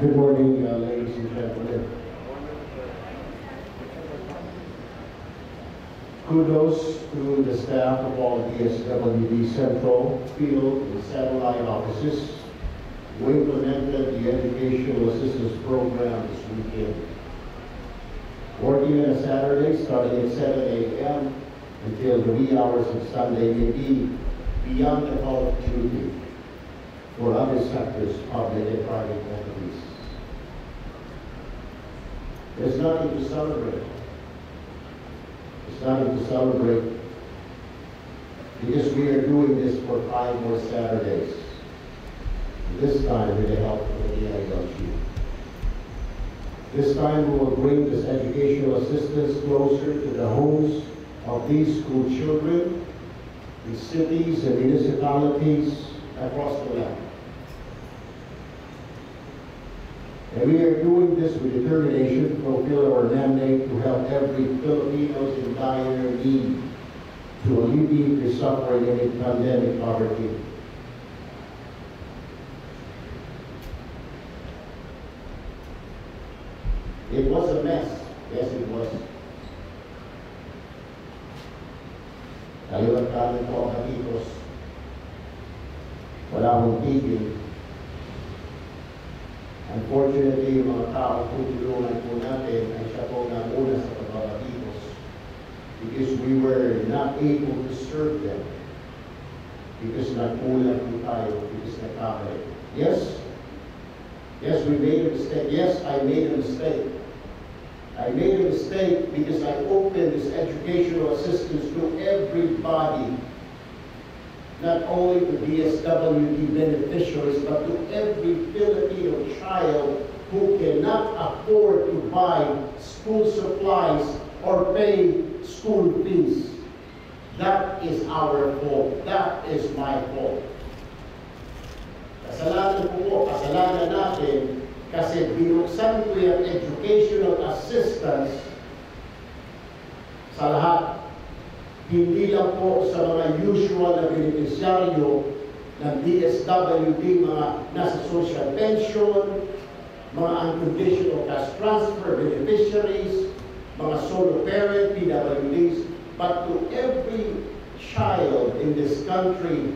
Good morning, ladies and gentlemen. Kudos to the staff of all DSWD Central, Field, and Satellite Offices who implemented the Educational Assistance Program this weekend. Working on a Saturday starting at 7 a.m. until the wee hours of Sunday may be beyond the call of duty for other sectors, public and private entities. There's nothing to celebrate. There's nothing to celebrate because we are doing this for 5 more Saturdays. This time with the help of the DILG. This time we will bring this educational assistance closer to the homes of these school children in cities and municipalities across the land. And we are doing this with determination to fulfill our mandate to help every Filipino in dire need to alleviate the suffering in pandemic poverty. It was a mess. Yes, it was. Kaliwatan ko, amigos. Wala akong tigil. Unfortunately, yung mga tao kung tulungan po natin ay siya po nanguna sa pagpapagigos because we were not able to serve them because nagkulang po tayo, because nagkakalik. Yes, we made a mistake. Yes, I made a mistake. I made a mistake because I opened this educational assistance to everybody, not only to DSWD beneficiaries, but to every Filipino child who cannot afford to buy school supplies or pay school fees. That is our fault. That is my fault. Kasalanan po, kasalanan natin, kasi binuksan ko yung educational assistance sa lahat. Hindi lang po sa mga usual na beneficiaryo ng DSWD, mga nasa social pension, mga unconditional cash transfer beneficiaries, mga solo parent, PWDs, but to every child in this country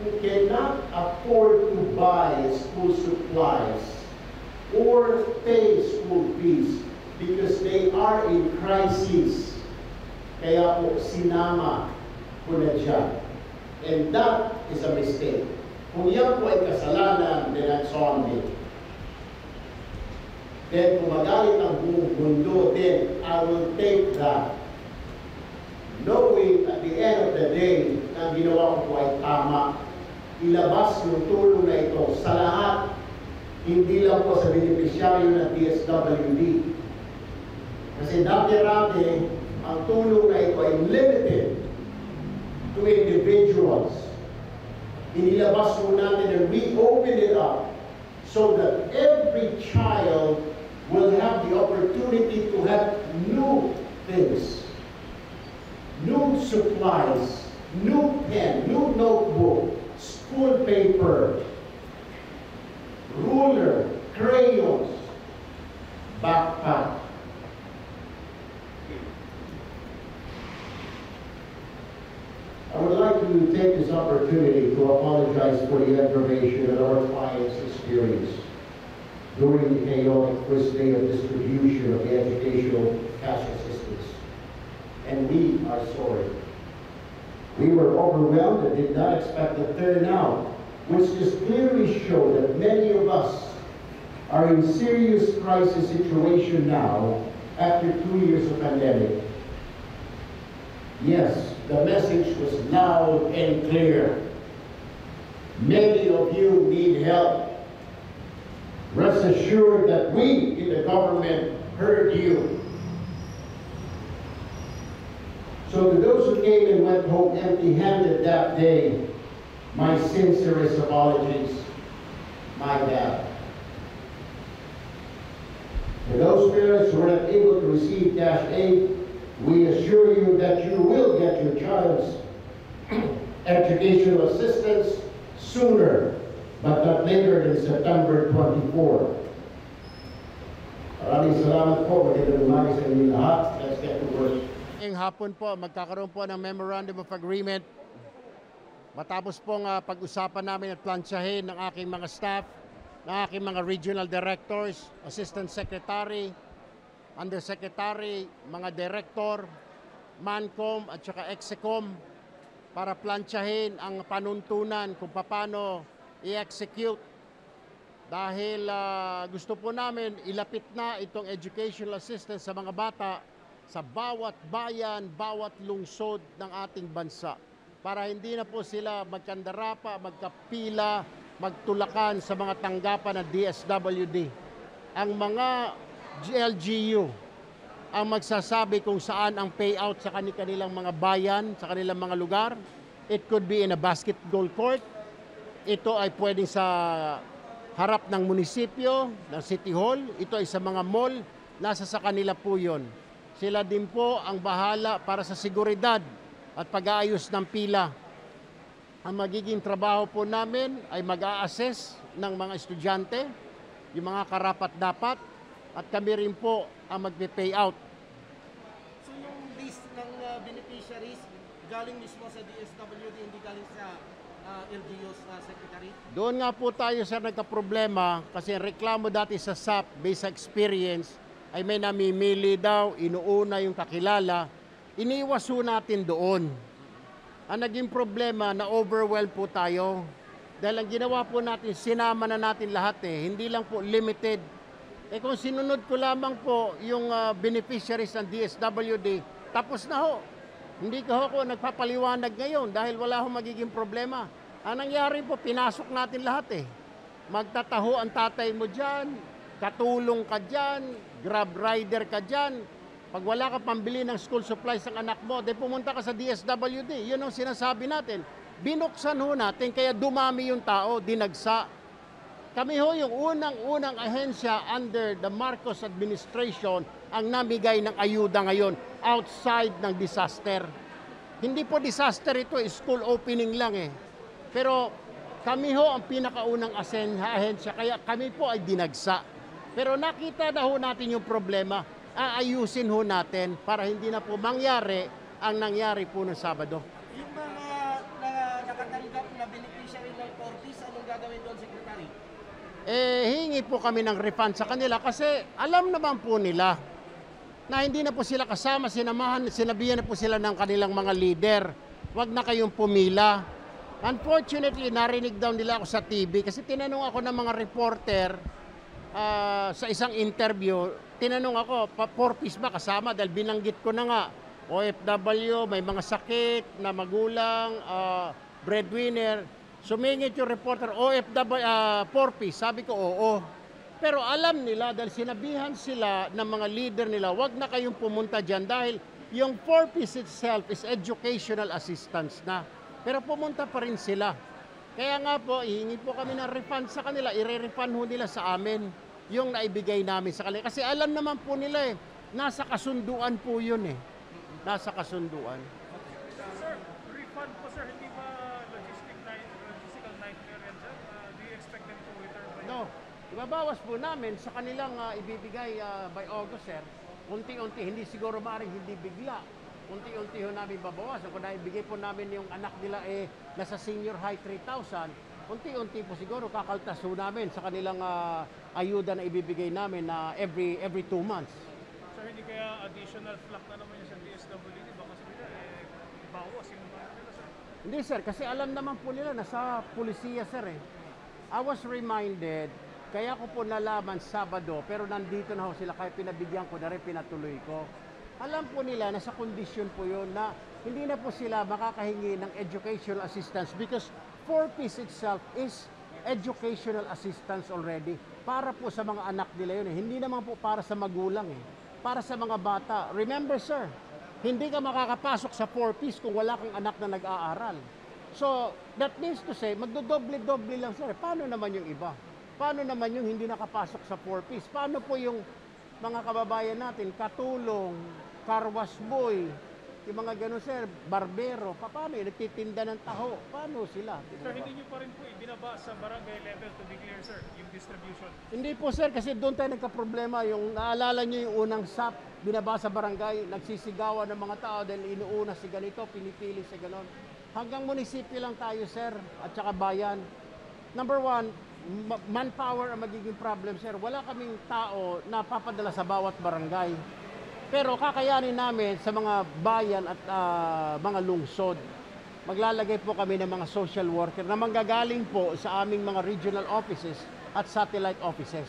who cannot afford to buy school supplies or pay school fees because they are in crisis. Kaya po, sinama po na siya. And that is a mistake. Kung yan po ay kasalanan, then that's on me. Then kung magalit ang buong mundo, then I will take that. Knowing at the end of the day, na ginawa ko po ay tama, ilabas yung tulong na ito sa lahat, hindi lang po sa beneficiaryo ng DSWD. Kasi dati-rati, ang tulong na ito ay limited to individuals. Inilabas mo natin and we open it up so that every child will have the opportunity to have new things, new supplies, new pen, new notebook, school paper, ruler, crayons, backpack. I would like to take this opportunity to apologize for the aggravation that our clients experienced during the chaotic first day of distribution of the educational cash assistance. And we are sorry. We were overwhelmed and did not expect the turnout, which just clearly show that many of us are in serious crisis situation now after 2 years of pandemic. Yes. The message was loud and clear. Many of you need help. Rest assured that we in the government heard you. So to those who came and went home empty-handed that day, my sincerest apologies, my bad. For those parents who were not able to receive cash aid, we assure you that you will get your child's educational assistance sooner but not later than September 24. Maraming salamat po. Magandang umaga sa inyo lahat. Let's get to work. Ngayong hapon po, magkakaroon po ng Memorandum of Agreement. Matapos pong pag-usapan namin at plansyahin ng aking mga staff, ng aking mga regional directors, assistant secretary, undersecretary, mga director, mancom at saka execom para plansyahin ang panuntunan kung paano i-execute dahil gusto po namin ilapit na itong educational assistance sa mga bata sa bawat bayan, bawat lungsod ng ating bansa. Para hindi na po sila magkandarapa, magkapila, magtulakan sa mga tanggapan ng DSWD. Ang mga LGU ang magsasabi kung saan ang payout sa kanilang mga bayan, sa kanilang mga lugar. It could be in a basketball court. Ito ay pwedeng sa harap ng munisipyo, ng City Hall. Ito ay sa mga mall. Nasa sa kanila po yun. Sila din po ang bahala para sa seguridad at pag-aayos ng pila. Ang magiging trabaho po namin ay mag-a-assess ng mga estudyante, yung mga karapat-dapat, at kami rin po ang magpe-payout. So yung list ng beneficiaries galing mismo sa DSWD, hindi galing sa LGUs, Secretary? Doon nga po tayo, sir, nagka-problema kasi reklamo dati sa SAP based sa experience ay may namimili daw, inuuna yung kakilala. Iniwaso natin doon. Ang naging problema, na overwhelm po tayo. Dahil ang ginawa po natin, sinama na natin lahat eh. Hindi lang po limited. Eh kung sinunod ko lamang po yung beneficiaries ng DSWD, tapos na ho. Hindi ko ako nagpapaliwanag ngayon dahil wala ho magiging problema. Ang nangyari po, pinasok natin lahat eh. Magtataho ang tatay mo dyan, katulong ka dyan, grab rider ka dyan. Pag wala ka pambili ng school supplies ng anak mo, de pumunta ka sa DSWD. Yun ang sinasabi natin. Binuksan ho natin, kaya dumami yung tao, dinagsa. Kami ho yung unang-unang ahensya under the Marcos administration ang namigay ng ayuda ngayon outside ng disaster. Hindi po disaster ito, school opening lang eh. Pero kami ho ang pinakaunang ahensya, kaya kami po ay dinagsa. Pero nakita na ho natin yung problema. Aayusin ho natin para hindi na po mangyari ang nangyari po ng Sabado. Yung mga nakatanggap na beneficiary ng 4Ps, anong gagawin doon, Secretary? Eh, hingi po kami ng refund sa kanila kasi alam naman po nila na hindi na po sila kasama, sinamahan, sinabihan na po sila ng kanilang mga leader. Huwag na kayong pumila. Unfortunately, narinig daw nila ako sa TV kasi tinanong ako ng mga reporter sa isang interview. Tinanong ako, 4Ps ba kasama? Dahil binanggit ko na nga, OFW, may mga sakit na magulang, breadwinner. Sumingit yung reporter, OFW, 4Ps. Sabi ko, oo. Pero alam nila, dahil sinabihan sila ng mga leader nila, wag na kayong pumunta dyan dahil yung 4Ps itself is educational assistance na. Pero pumunta pa rin sila. Kaya nga po, ihingi po kami ng refund sa kanila. I-refund ho nila sa amin yung naibigay namin sa kanila. Kasi alam naman po nila eh, nasa kasunduan po yun eh. Nasa kasunduan. Sir, refund po sir, hindi ba logistical nightmare yan dyan? Do you expect them to return by? No, ibabawas po namin sa kanilang ibibigay by August, sir. Unti-unti, hindi siguro maaaring hindi bigla. Unti-unti ho namin babawasan. Kung naibigay po namin yung anak nila eh, nasa senior high 3,000, unti-unti po siguro kakaltas ho namin sa kanilang ayuda na ibibigay namin na every 2 months. Sir, hindi kaya additional flak na naman yung sa DSWD? Baka sabihin eh, bawas yung mga nila, sir? Hindi, sir. Kasi alam naman po nila na sa pulisiya, sir eh. I was reminded, kaya ko po nalaman Sabado, pero nandito na ho sila kaya pinabigyan ko na rin, pinatuloy ko. Alam po nila na sa kondisyon po yun na hindi na po sila makakahingi ng educational assistance because 4Ps itself is educational assistance already. Para po sa mga anak nila yun eh. Hindi naman po para sa magulang eh. Para sa mga bata. Remember, sir, hindi ka makakapasok sa 4Ps kung wala kang anak na nag-aaral. So, that means to say, magdodoble-doble lang, sir. Paano naman yung iba? Paano naman yung hindi nakapasok sa 4Ps? Paano po yung mga kababayan natin, katulong, karwasboy, Yung mga ganun, sir, barbero, paano yung nagtitinda ng taho? Paano sila? Sir, hindi nyo pa rin po ibinaba sa barangay level to declare, sir, yung distribution? Hindi po, sir, kasi doon tayo nagka-problema. Yung naalala nyo yung unang SAP, binaba sa barangay, nagsisigawan ng mga tao dahil inuuna si ganito, pinipili si ganon. Hanggang munisipyo lang tayo, sir, at saka bayan. Number one, manpower ang magiging problem, sir. Wala kaming tao na papadala sa bawat barangay. Pero kakayanin namin sa mga bayan at mga lungsod. Maglalagay po kami ng mga social worker na manggagaling po sa aming mga regional offices at satellite offices.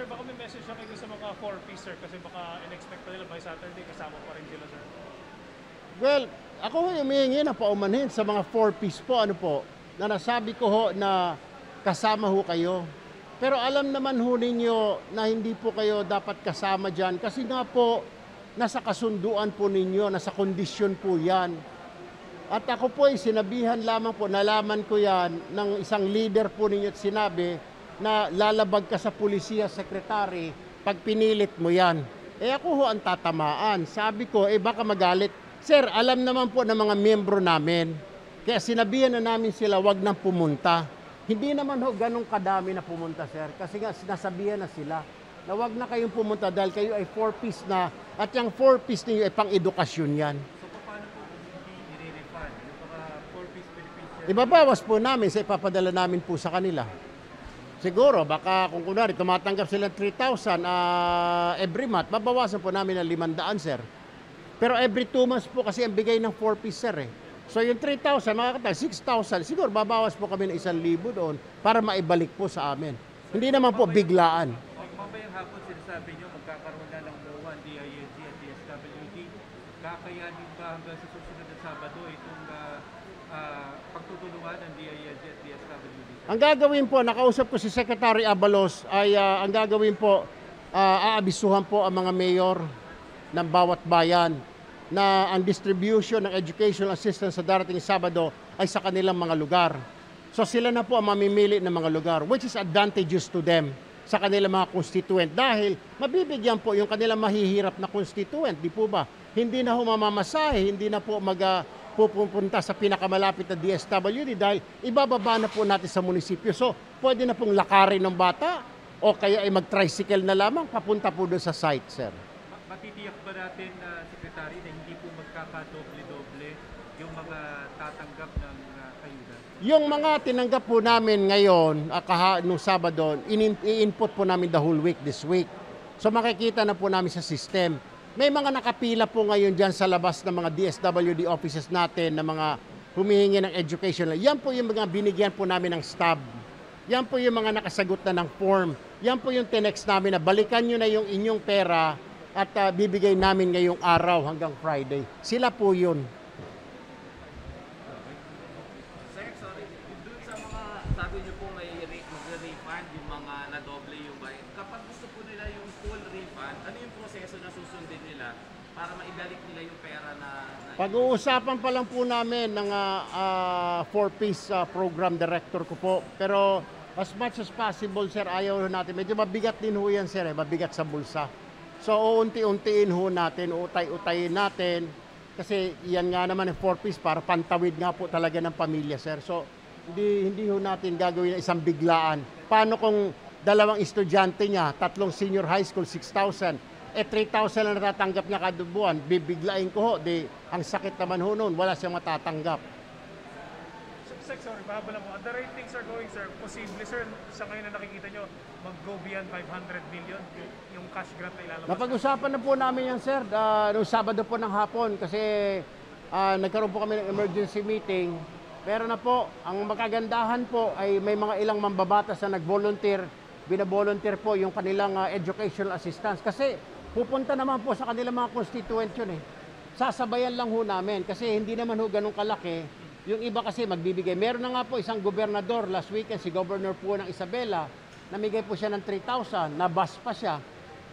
Sir, baka may message na kayo sa mga 4Ps, sir, kasi baka in-expect pa nila by Saturday kasama pa rin sila, sir. Well, ako humihingi na paumanhin sa mga 4Ps po, ano po, na nasabi ko ho na kasama ho kayo. Pero alam naman ho ninyo na hindi po kayo dapat kasama dyan kasi nga po, nasa kasunduan po ninyo, nasa kondisyon po yan. At ako po ay sinabihan lamang po, nalaman ko yan ng isang leader po ninyo at sinabi na lalabag ka sa pulisiya, secretary, pag pinilit mo yan. Eh ako ho ang tatamaan. Sabi ko, eh baka magalit. Sir, alam naman po ng mga miyembro namin. Kaya sinabihan na namin sila, wag nang pumunta. Hindi naman ho ganong kadami na pumunta, sir. Kasi nga sinasabihan na sila na wag na kayong pumunta dahil kayo ay 4Ps na at yung 4Ps niyo ay pang-edukasyon yan. So, paano po hindi nire-refund? Yung mga 4Ps Philippines, sir? Ibabawas po namin sa ipapadala namin po sa kanila. Siguro, baka kung kunwari tumatanggap sila 3,000 every month, babawasan po namin ng 500, sir. Pero every 2 months po kasi ang bigay ng 4Ps, sir, eh. So yung 3,000, makakita, 6,000, siguro babawas po kami ng 1,000 doon para maibalik po sa amin. So, hindi naman po biglaan. Mamayang hapon sinasabi nyo, magkakaroon na ng lawan, DILG at DSWD. Kakayanin ba hanggang sa susunod na Sabado itong pagtutulungan ng DILG at DSWD? Ang gagawin po, nakausap ko si Secretary Abalos, ay ang gagawin po, aabisuhan po ang mga mayor ng bawat bayan na ang distribution ng educational assistance sa darating Sabado ay sa kanilang mga lugar. So sila na po ang mamimili ng mga lugar, which is advantageous to them sa kanilang mga constituent dahil mabibigyan po yung kanilang mahihirap na constituent, di po ba? Hindi na ho mamamasahe, hindi na po pupunta sa pinakamalapit na DSWD dahil ibababa na po natin sa munisipyo. So pwede na pong lakarin ng bata o kaya ay mag-tricycle na lamang papunta po doon sa site, sir. Matitiyak ba natin, Secretary, na hindi po magkakadoble-doble yung mga tatanggap ng ayuda? Yung mga tinanggap po namin ngayon, nung Sabado, i-input po namin the whole week this week. So makikita na po namin sa system. May mga nakapila po ngayon dyan sa labas ng mga DSWD offices natin na mga humihingi ng educational. Yan po yung mga binigyan po namin ng stab. Yan po yung mga nakasagot na ng form. Yan po yung tinext namin na balikan nyo na yung inyong pera at bibigay namin ngayong araw hanggang Friday. Sila po yun. Sir, sorry. Doon sa mga sabi niyo po may mag-refund yung mga na-double yung bayan. Kapag gusto po nila yung full refund, ano yung proseso na susundin nila para maibalik nila yung pera na pag-uusapan pa lang po namin ng 4Ps program director ko po. Pero as much as possible, sir, ayaw natin. Medyo mabigat din ho yan, sir. Eh. Mabigat sa bulsa. So, unti-untiin ho natin, utay-utayin natin. Kasi yan nga naman yung 4Ps para pantawid nga po talaga ng pamilya, sir. So, hindi ho natin gagawin isang biglaan. Paano kung dalawang estudyante niya, 3 senior high school, 6,000, 3,000 na natatanggap niya kada buwan, bibiglain ko ho, ang sakit naman ho noon, wala siyang matatanggap. Sir, sorry, bahala mo. The right things are going, sir. Posible, sir, sa ngayon na nakikita nyo, mag-go beyond 500 million yung cash grant na ilalabas. Napag-usapan na po namin yan, sir, noong Sabado po ng hapon kasi nagkaroon po kami ng emergency meeting. Pero na po, ang makagandahan po ay may mga ilang mambabatas na nag-volunteer, binavolunteer po yung kanilang educational assistance. Kasi pupunta naman po sa kanilang mga constituent yun eh. Sasabayan lang ho namin kasi hindi naman ho ganun kalaki. Yung iba kasi magbibigay. Meron na nga po isang gobernador last weekend, si Governor po ng Isabela, namigay po siya ng 3,000, nabas pa siya,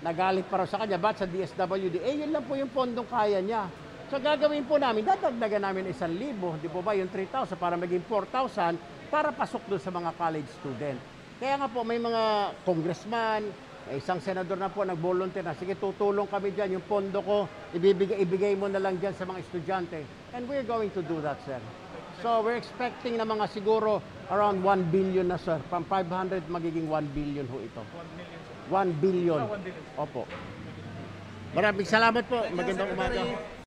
nagalit pa raw sa kanya, ba't sa DSWD? Eh, yun lang po yung pondong kaya niya. So, gagawin po namin, dadagdagan namin 1,000, di po ba, yung 3,000 para maging 4,000 para pasok doon sa mga college student. Kaya nga po, may mga congressman, Isang senador na po nag-volunteer na, sige, tutulong kami dyan, yung pondo ko, ibigay mo na lang dyan sa mga estudyante. And we're going to do that, sir. So we're expecting na mga siguro around 1 billion na, sir. From 500, magiging 1 billion ho ito. 1 billion. Opo. Maraming salamat po. Magandang umaga.